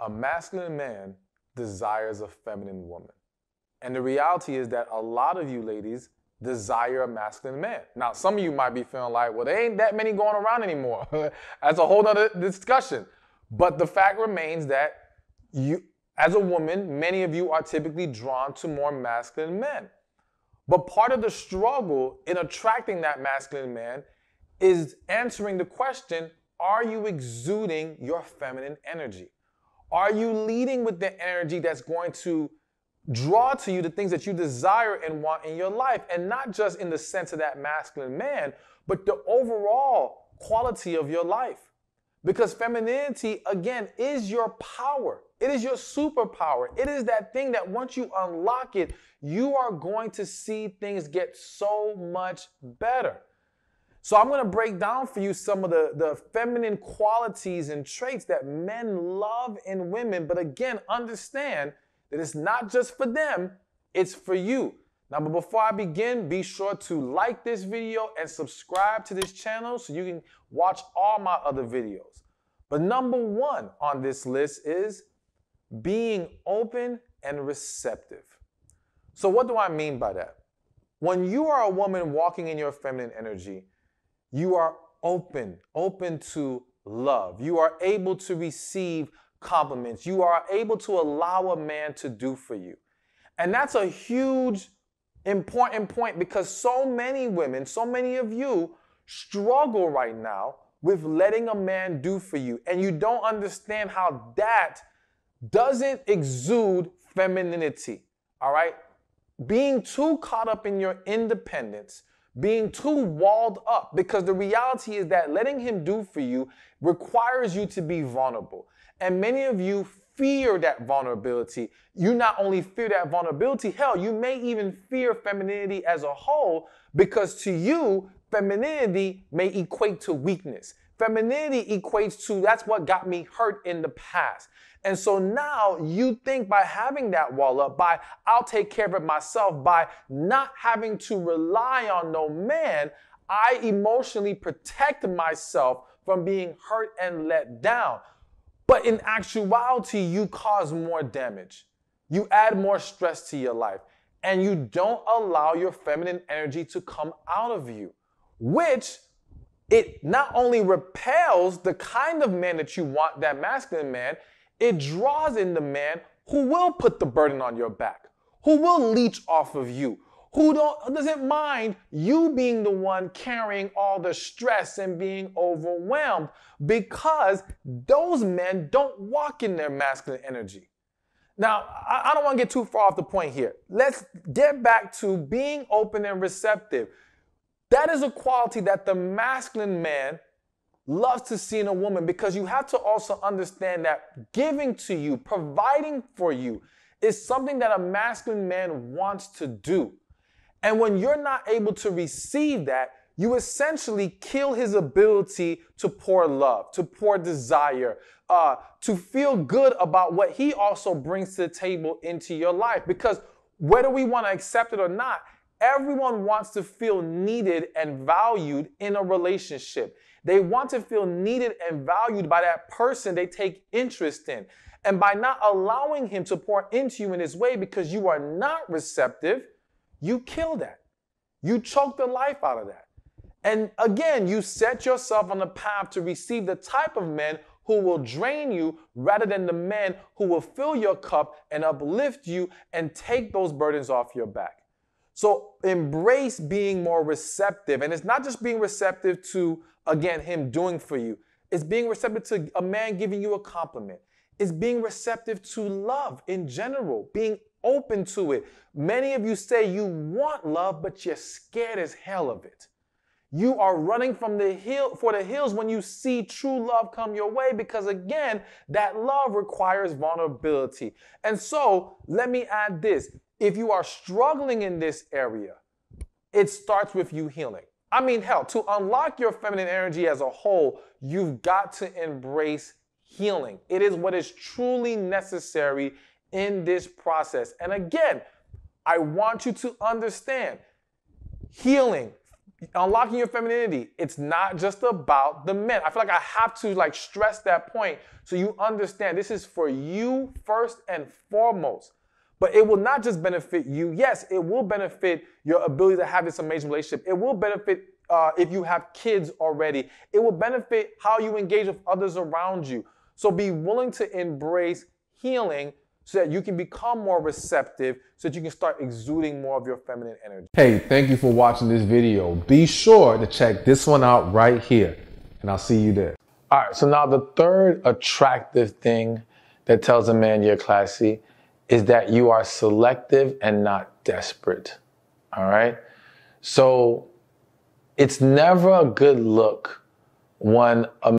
A masculine man desires a feminine woman. And the reality is that a lot of you ladies desire a masculine man. Now, some of you might be feeling like, well, there ain't that many going around anymore. That's a whole other discussion. But the fact remains that you, as a woman, many of you are typically drawn to more masculine men. But part of the struggle in attracting that masculine man is answering the question, are you exuding your feminine energy? Are you leading with the energy that's going to draw to you the things that you desire and want in your life? And not just in the sense of that masculine man, but the overall quality of your life. Because femininity, again, is your power. It is your superpower. It is that thing that once you unlock it, you are going to see things get so much better. So I'm going to break down for you some of the feminine qualities and traits that men love in women. But again, understand that it's not just for them, it's for you. Now, but before I begin, be sure to like this video and subscribe to this channel so you can watch all my other videos. But number one on this list is being open and receptive. So what do I mean by that? When you are a woman walking in your feminine energy, you are open to love. You are able to receive compliments. You are able to allow a man to do for you. And that's a huge important point, because so many women, so many of you struggle right now with letting a man do for you. And you don't understand how that doesn't exude femininity, all right? Being too caught up in your independence, being too walled up, because the reality is that letting him do for you requires you to be vulnerable. And many of you fear that vulnerability. You not only fear that vulnerability, hell, you may even fear femininity as a whole, because to you, femininity may equate to weakness. Femininity equates to, that's what got me hurt in the past. And so now you think by having that wall up, by I'll take care of it myself, by not having to rely on no man, I emotionally protect myself from being hurt and let down. But in actuality, you cause more damage. You add more stress to your life, and you don't allow your feminine energy to come out of you, which it not only repels the kind of man that you want, that masculine man, it draws in the man who will put the burden on your back, who will leech off of you, who doesn't mind you being the one carrying all the stress and being overwhelmed, because those men don't walk in their masculine energy. Now, I don't want to get too far off the point here. Let's get back to being open and receptive. That is a quality that the masculine man loves to see in a woman, because you have to also understand that giving to you, providing for you, is something that a masculine man wants to do. And when you're not able to receive that, you essentially kill his ability to pour love, to pour desire, to feel good about what he also brings to the table into your life. Because whether we want to accept it or not, everyone wants to feel needed and valued in a relationship. They want to feel needed and valued by that person they take interest in. And by not allowing him to pour into you in his way, because you are not receptive, you kill that. You choke the life out of that. And again, you set yourself on the path to receive the type of men who will drain you, rather than the men who will fill your cup and uplift you and take those burdens off your back. So embrace being more receptive. And it's not just being receptive to, again, him doing for you. It's being receptive to a man giving you a compliment. It's being receptive to love in general, being open to it. Many of you say you want love, but you're scared as hell of it. You are running for the hills when you see true love come your way, because again, that love requires vulnerability. And so let me add this. If you are struggling in this area, it starts with you healing. I mean, hell, to unlock your feminine energy as a whole, you've got to embrace healing. It is what is truly necessary in this process. And again, I want you to understand, healing, unlocking your femininity, it's not just about the men. I feel like I have to like stress that point so you understand this is for you first and foremost. But it will not just benefit you. Yes, it will benefit your ability to have this amazing relationship. It will benefit if you have kids already. It will benefit how you engage with others around you. So be willing to embrace healing so that you can become more receptive, so that you can start exuding more of your feminine energy. Hey, thank you for watching this video. Be sure to check this one out right here, and I'll see you there. All right, so now the third attractive thing that tells a man you're classy is that you are selective and not desperate, all right? So it's never a good look when a